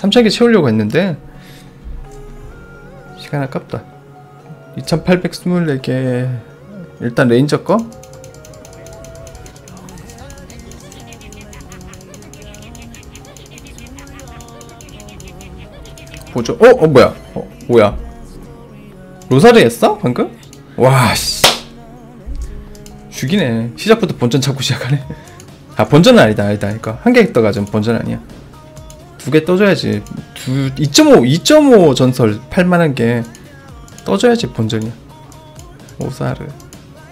3차기 채우려고 했는데 시간 아깝다. 2824개 일단 레인저 거? 보조. 뭐야? 뭐야? 로사리 했어? 방금? 와, 씨. 죽이네. 시작부터 본전 찾고 시작하네. 아, 본전은 아니다. 그러니까 한 개 떠가지고 본전 아니야. 두 개 떠줘야지. 2.5 전설 팔만한 게 떠줘야지 본전이야. 오사르.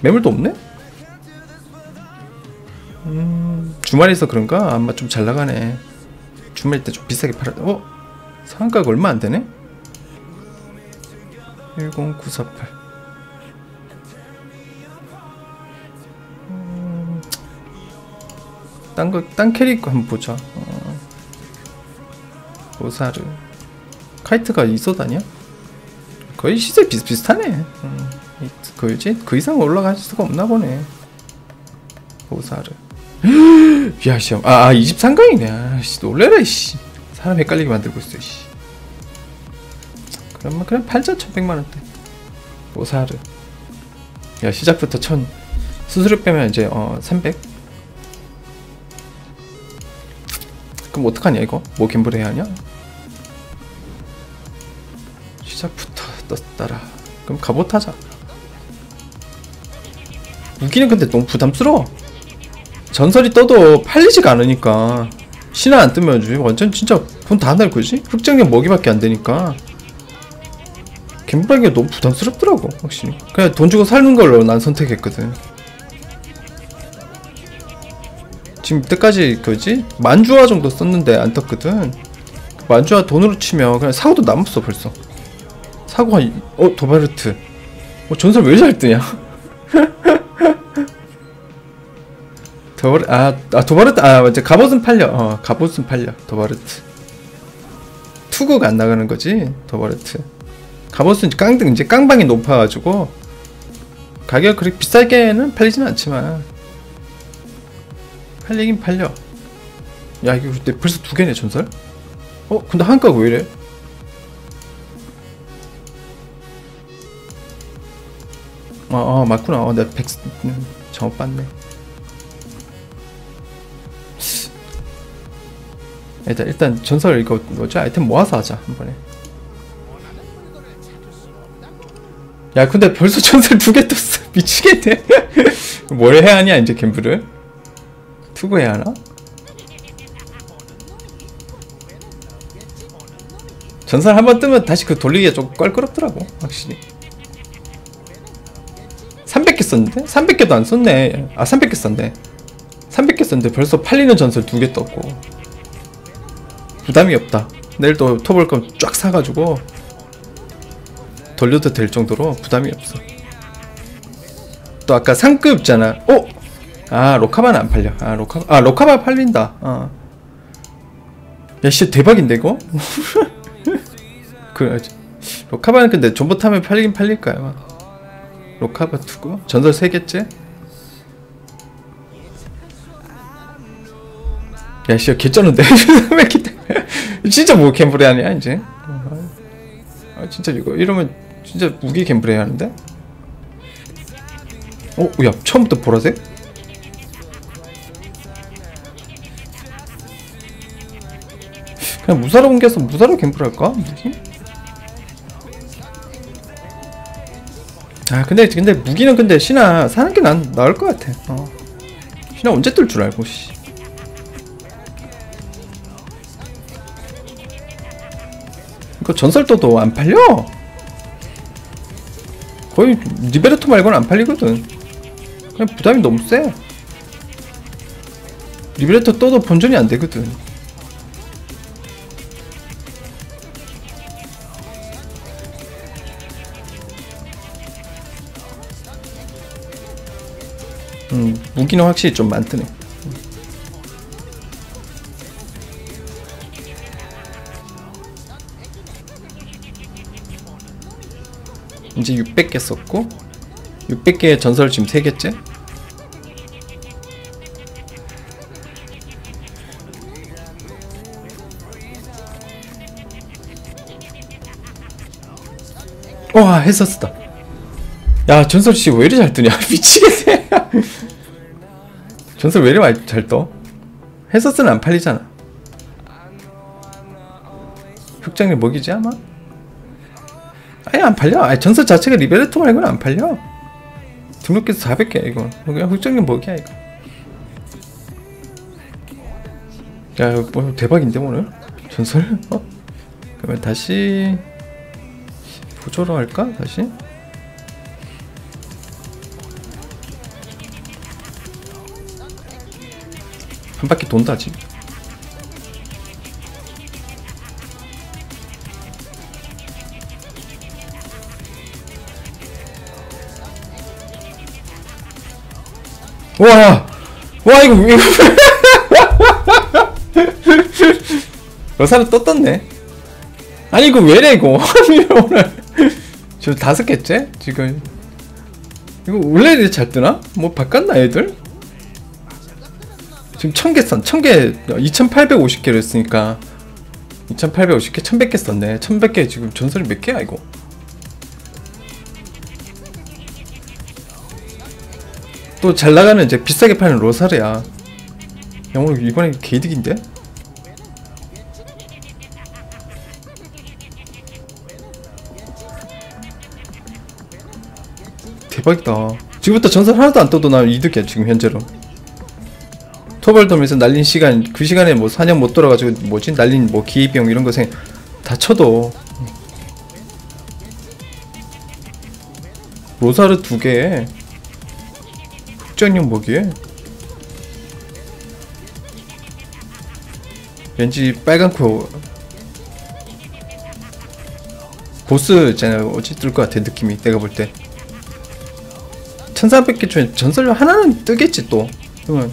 매물도 없네? 주말에서 그런가? 아마 좀 잘 나가네. 주말일 때 좀 비싸게 팔아. 상한가가 얼마 안 되네? 10948. 딴 캐릭터 한번 보자. 오사르. 카이트가 있어다냐? 거의 시세 비슷비슷하네. 그지? 그 이상 올라갈 수가 없나 보네. 오사르. 야, 씨. 23강이네. 씨, 놀래라, 씨. 사람 헷갈리게 만들고 있어, 씨. 그러면 그냥 팔자 1100만원대. 오사르. 야, 시작부터 1000. 수수료 빼면 이제 300. 그럼 어떡하냐 이거? 뭐 갬블 해야 하냐? 시작부터 떴다라. 그럼 갑옷 하자. 무기는 근데 너무 부담스러워. 전설이 떠도 팔리지가 않으니까. 신화 안 뜨면 완전 진짜 돈 다 날 거지? 흑정력 먹이밖에 안 되니까 갬블하기가 너무 부담스럽더라고. 확실히 그냥 돈 주고 사는 걸로 난 선택했거든. 지금 이때까지 그지? 만주화 정도 썼는데 안 떴거든. 만주화 돈으로 치면 그냥 사고도 남았어 벌써. 사고 한 도바르트. 전설 왜 잘 뜨냐? 도바르트. 맞지. 갑옷은 팔려. 갑옷은 팔려. 도바르트. 투구가 안 나가는 거지. 도바르트. 갑옷은 이제 깡방이 높아가지고 가격 그렇게 비싸게는 팔리진 않지만. 팔리긴 팔려. 야, 이게 그때 벌써 2개네 전설? 근데 한가가 왜 이래? 맞구나. 내가 잘못 봤네. 일단 전설 이거 뭐지? 아이템 모아서 하자 한 번에. 야, 근데 벌써 전설 2개 떴어. 미치겠네. 뭘 해야 하냐 이제 갬블을? 투구해야 하나? 전설 한번 뜨면 다시 돌리기가 조금 껄끄럽더라고 확실히. 300개 썼는데? 300개도 안 썼네. 300개 썼네. 300개 썼는데 벌써 팔리는 전설 2개 떴고 부담이 없다. 내일 또 토벌금 쫙 사가지고 돌려도 될 정도로 부담이 없어. 또 아까 상급 있잖아. 로카바는 안 팔려. 로카바 팔린다. 야, 씨, 대박인데, 이거? 그래야지. 로카바는 근데 전부 타면 팔리긴 팔릴까요? 로카바 두고. 전설 3개째? 야, 씨, 개쩌는데? 진짜 뭐 갬블 해야 하냐, 이제? 진짜 이거, 이러면 진짜 무기 갬블 해야 하는데? 야, 처음부터 보라색? 그냥 무사로 옮겨서 무사로 갬블할까? 무기? 근데 무기는 근데 신화 사는 게 나을 것 같아. 신화 언제 뜰 줄 알고, 씨. 이거 전설 떠도 안 팔려? 거의 리베르토 말고는 안 팔리거든. 그냥 부담이 너무 세. 리베르토 떠도 본전이 안 되거든. 무기는 확실히 좀 많더네. 이제 600개 썼고 600개의 전설 지금 3개째? 와 했었다. 야 전설씨 왜 이리 잘 뜨냐. 미치겠네. 전설 왜 이리 잘 떠? 해서스는 안 팔리잖아. 흑장님 먹이지 아마? 아예 안 팔려. 아니, 전설 자체가 리베레토 말고는 안 팔려. 등록해서 400개야 이거. 그냥 흑장님 먹이야 이거. 야 이거 뭐 대박인데 오늘? 전설? 어? 그러면 다시 보조로 할까? 다시? 한 바퀴 돈다 지금. 와, 와 이거 왜? 여사로 또 떴네. 아니 이거 왜래 이거? 아니 오늘 저 5개째 지금. 이거 원래 이렇게 잘 뜨나? 뭐 바꿨나 애들? 지금 1000개 썼, 1000개, 2850개로 했으니까 2850개, 1100개 썼네. 1100개 지금 전설이 몇 개야 이거? 또 잘 나가는 이제 비싸게 파는 로사르야. 야 오늘 이번에 개이득인데? 대박이다. 지금부터 전설 하나도 안 떠도 난 이득이야 지금 현재로. 토벌돔에서 날린 시간, 그 시간에 뭐 사냥 못 돌아가지고 뭐지? 날린 뭐 기회비용 이런 거 생각 다 쳐도 로사르 2개에 흑장룡 먹이에 왠지 빨간코 보스 있잖아요. 어찌 뜰 것 같아 느낌이. 내가 볼 때 1400개 중에 전설로 하나는 뜨겠지 또. 그러면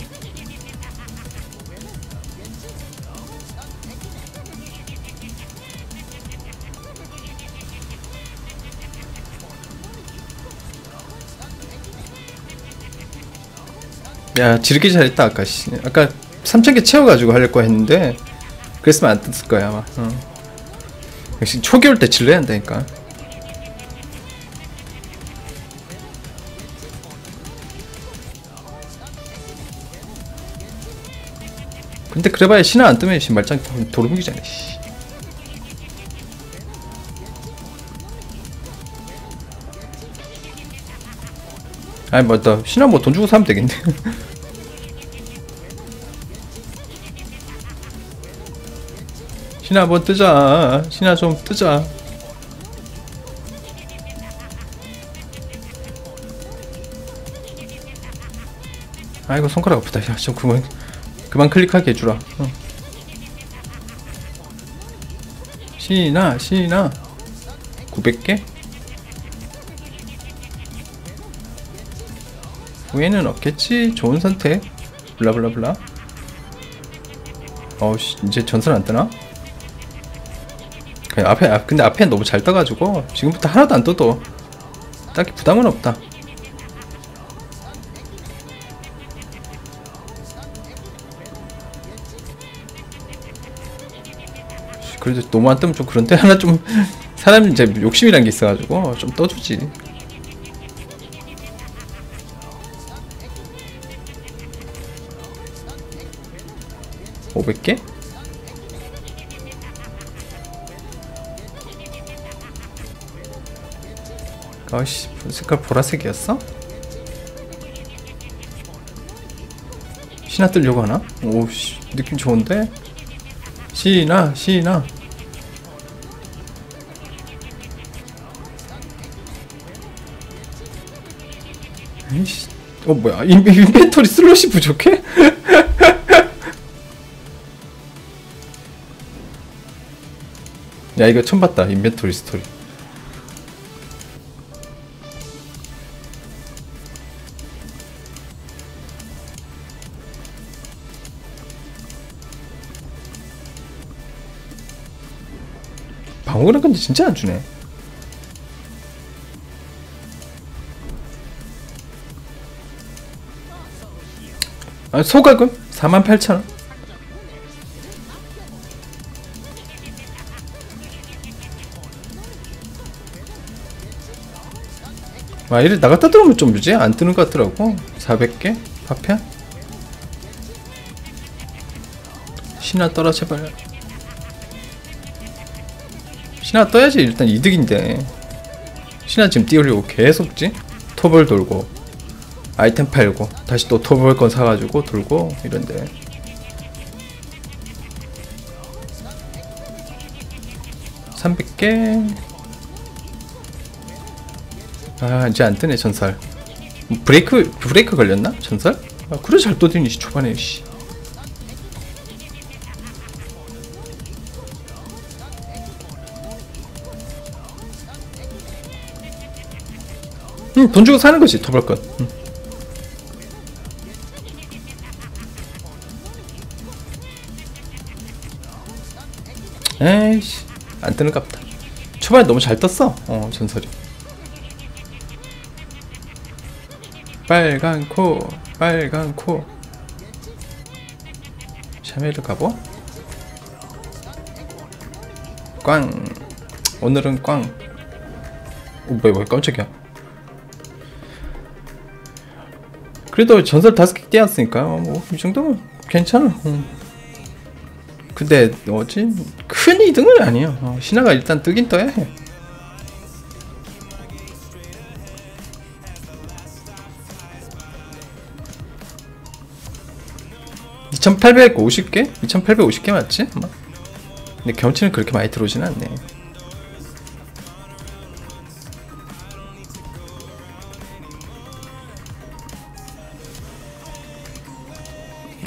야 지르기 잘했다 아까. 씨. 아까 3000개 채워가지고 하려고 했는데 그랬으면 안 뜯을 거야 아마. 어. 역시 초기 올 때 질러야 한다니까. 근데 그래봐야 신화 안 뜨면 말짱 도루묵이잖아. 아니 맞다. 신화 뭐 돈 주고 사면 되겠네. 신화 한번 뜨자. 신화 좀 뜨자. 아이고 손가락 아프다. 야 좀 그만 클릭하게 해주라. 어. 신화 신화 900개? 후회는 없겠지? 좋은 선택. 블라블라블라. 어우 씨, 이제 전설 안 뜨나? 그냥 앞에, 근데 앞에 너무 잘 떠가지고 지금부터 하나도 안 떠도 딱히 부담은 없다. 그래도 너무 안 뜨면 좀 그런데 하나 좀 사람 이제 욕심이란 게 있어가지고 좀 떠주지. 몇 개? 아씨 색깔 보라색이었어? 신화 뜨려고 하나? 오씨 느낌 좋은데? 신화 신화 에이씨. 어 뭐야 인벤토리 슬롯이 부족해? 야 이거 처음 봤다. 인벤토리 스토리. 방어구랑 근데 진짜 안 주네. 아 소각은 48,000원. 아, 얘를 나갔다 들어오면 좀 유지? 안 뜨는 것 같더라고. 400개? 파편? 신화 떠라, 제발. 신화 떠야지 일단 이득인데. 신화 지금 띄우려고 계속 지? 토벌 돌고 아이템 팔고 다시 또 토벌건 사가지고 돌고 이런데. 아, 이제 안 뜨네, 전설. 브레이크 걸렸나? 전설? 아, 그래 잘 떠드니, 초반에, 씨. 응, 돈 주고 사는 거지, 토벌건. 응. 에이씨, 안 뜨는가 보다. 초반에 너무 잘 떴어, 전설이. 빨간 코, 빨간 코. 샤멜을 가보. 꽝. 오늘은 꽝. 오, 뭐야, 깜짝이야. 그래도 전설 5개 떼었으니까, 뭐, 이 정도면 괜찮아. 근데, 뭐지? 큰 이등은 아니야. 신화가 일단 뜨긴 떠야 해. $2850개 맞지? 아마? 근데 경치는 그렇게 많이 들어오진 않네.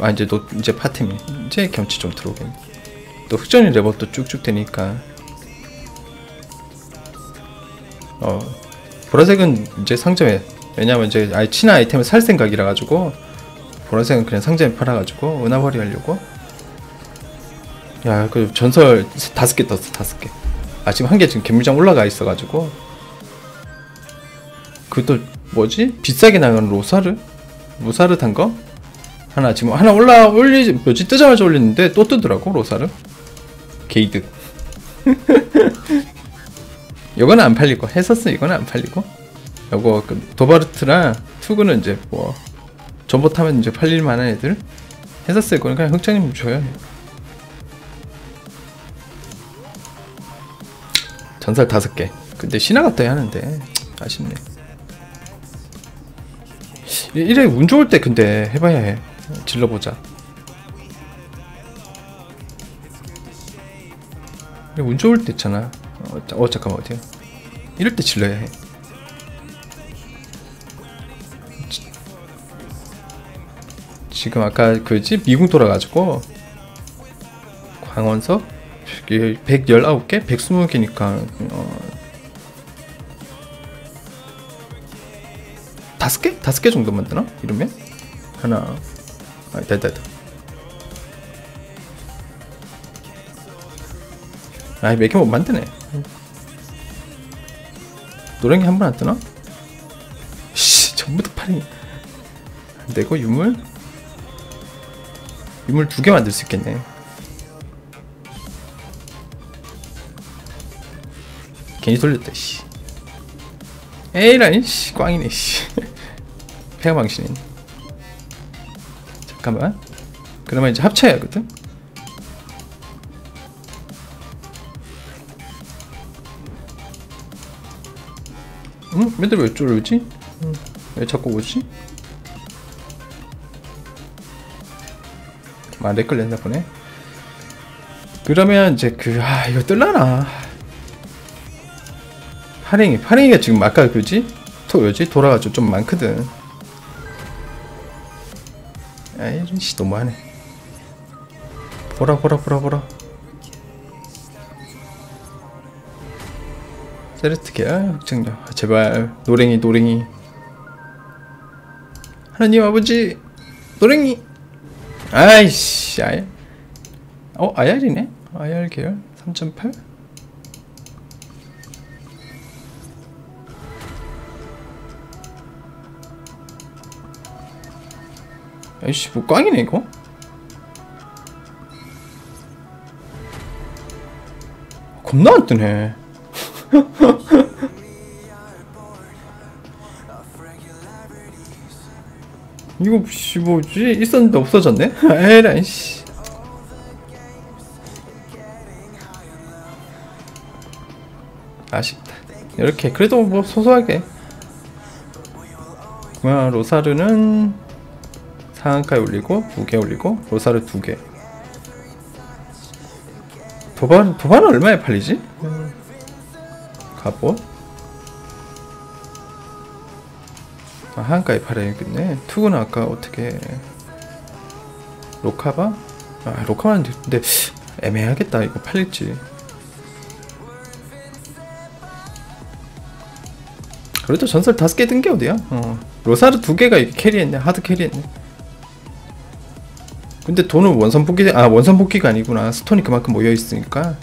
아, 이제 너 이제 파템이 이제 경치 좀 들어오겠네. 또 흑전이 레버도 쭉쭉 되니까. 보라색은 이제 상점에, 왜냐면 이제 아예 친화 아이템을 살 생각이라 가지고. 보라색은 그냥 상점에 팔아가지고 은하벌이 하려고. 야, 그 전설 5개 떴어, 5개. 아, 지금 1개 지금 갬미장 올라가 있어가지고. 그것도 뭐지? 비싸게 나간 로사르? 로사르 탄 거? 하나 지금 하나 뭐지? 뜨자마자 올리는데 또 뜨더라고, 로사르. 게이득. 이거는 안 팔리고, 해서스 이거는 안 팔리고. 요거 그 도바르트랑 투그는 이제 뭐. 전보 타면 이제 팔릴만한 애들 했었을 거니까 그냥 흑장님 줘요. 전설 5개. 근데 신화가 떠야 하는데 아쉽네. 이래 운 좋을 때 근데 해봐야 해. 질러보자. 운 좋을 때 있잖아. 잠깐만, 어디야? 이럴 때 질러야 해. 지금 아까 그지 미궁 돌아가지고 광원석 119개? 120개니까 5개? 5개 정도만 되나? 이러면? 하나, 아, 됐다. 아이, 몇 개 못 만드네. 노랭이 한 번 안 뜨나? 씨, 전부 다 파리. 내거 유물 2개 만들 수 있겠네. 괜히 돌렸다, 씨. 에이라니, 씨. 꽝이네, 씨. 폐가망신인. 잠깐만. 그러면 이제 합쳐야 하거든? 응? 얘들 왜 쫄지? 왜 자꾸 오지? 아, 렉 걸렸나 보네. 그러면 이제 그, 아, 이거 뜰라나. 파랭이가 지금 아까 그지? 돌아가지고 좀 많거든. 아이, 씨, 너무하네. 보라. 세레트게야, 흑장자. 아, 제발, 노랭이. 하나님 아버지, 노랭이! 아이씨, 아야. IR이네? IR 계열? 3.8? 아이씨, 뭐 꽝이네, 이거? 겁나 안 뜨네. 이거 뭐지? 있었는데 없어졌네? 에라이 씨. 아쉽다. 이렇게 그래도 뭐 소소하게. 와, 로사르는 상한가에 올리고 2개 올리고 로사르 2개. 도발은 얼마에 팔리지? 갑옷. 아, 한가에 팔아야겠네. 투구는 아까 어떻게 로카바? 아, 로카바는 근데 애매하겠다. 이거 팔릴지. 그래도 전설 5개 든 게 어디야? 로사르 2개가 이렇게 캐리했네. 하드 캐리했네. 근데 돈은 원선 복귀가 아니구나. 스톤이 그만큼 모여있으니까.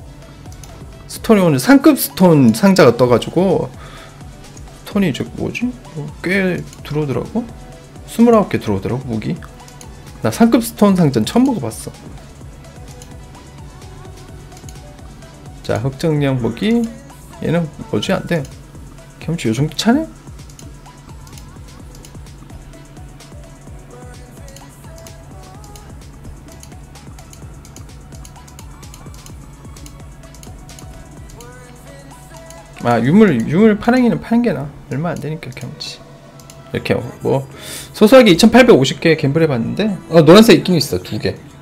스톤이 오늘 상급 스톤 상자가 떠가지고 스톤이 이제 뭐지? 꽤 들어오더라고? 29개 들어오더라고 무기. 나 상급 스톤 상자는 처음 먹어봤어. 자, 흑정령 무기. 얘는 뭐지? 안돼. 겸치 요정도 차네? 아, 유물 파랭이는 파는게나 얼마 안되니까. 경치 이렇게 뭐 소소하게 2850개 갬블 해봤는데 노란색 있긴 있어 2개.